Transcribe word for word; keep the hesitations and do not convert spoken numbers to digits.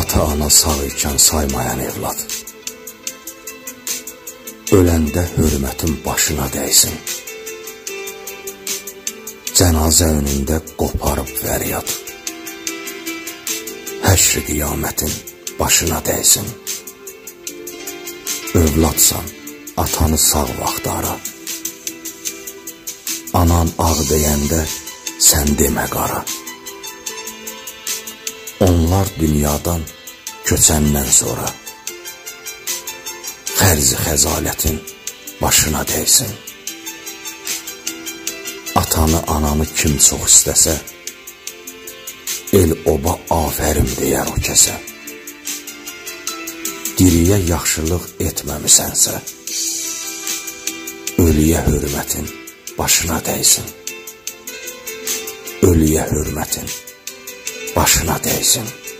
ata ana sağ iken saymayan evlad, öləndə hörmətin başına dəysin, cənazə önündə qoparıb vəryad, həşr qiyamətin başına dəysin. Övladsan, atanı sağ vaxt ara, anan ağ deyəndə sən demə qara. Onlar dünyadan köçəndən sonra xərzi xəzalətin başına dəysin. Atanı, ananı kim çox istəsə, el-oba afərim deyər o kəsə. Diriyə yaxşılıq etməmisənsə, ölüyə hörmətin başına dəysin. Ölüyə hörmətin başına dəysin.